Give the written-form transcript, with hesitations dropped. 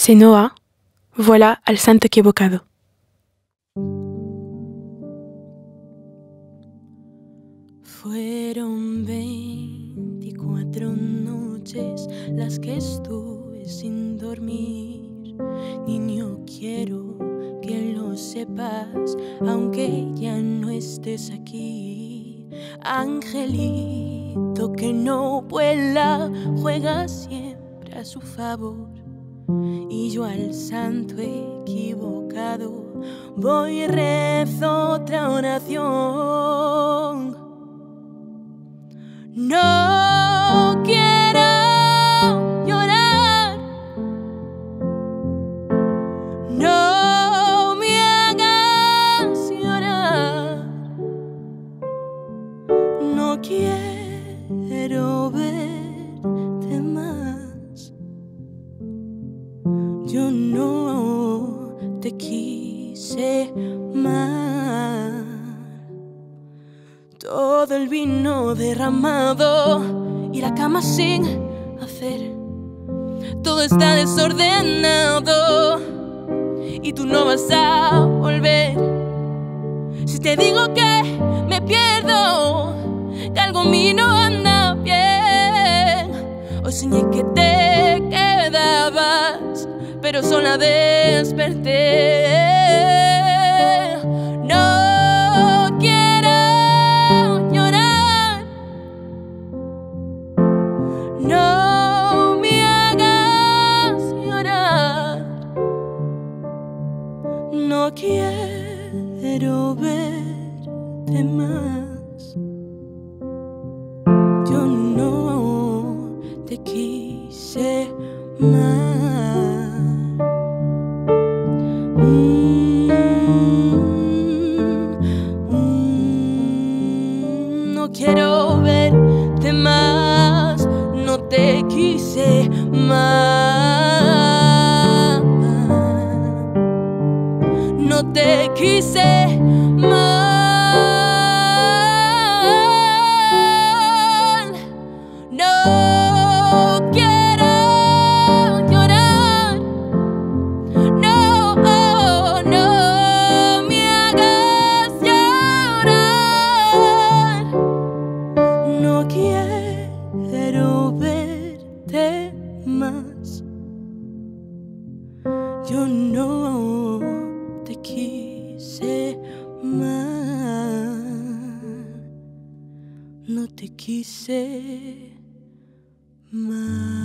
C'est NOA, voilà Al Santo Equivocado. Fueron 24 noches las que estuve sin dormir. Niño, quiero que lo sepas, aunque ya no estés aquí. Angelito que no vuela, juega siempre a su favor. Y yo al santo equivocado voy y rezo otra oración. No quiero llorar, no me hagas llorar, no quiero verte más. Yo no te quise más. Todo el vino derramado y la cama sin hacer. Todo está desordenado y tú no vas a volver. Si te digo que me pierdo, que algo mío anda bien. Hoy soñé que te quedabas, pero sola desperté. No me hagas llorar, no quiero verte más. Yo no te quise más. No quiero verte más. No te quise más. No te quise más. No quiero llorar. No, oh, no me hagas llorar. No quiero verte más. Yo no te quise más. No te quise más.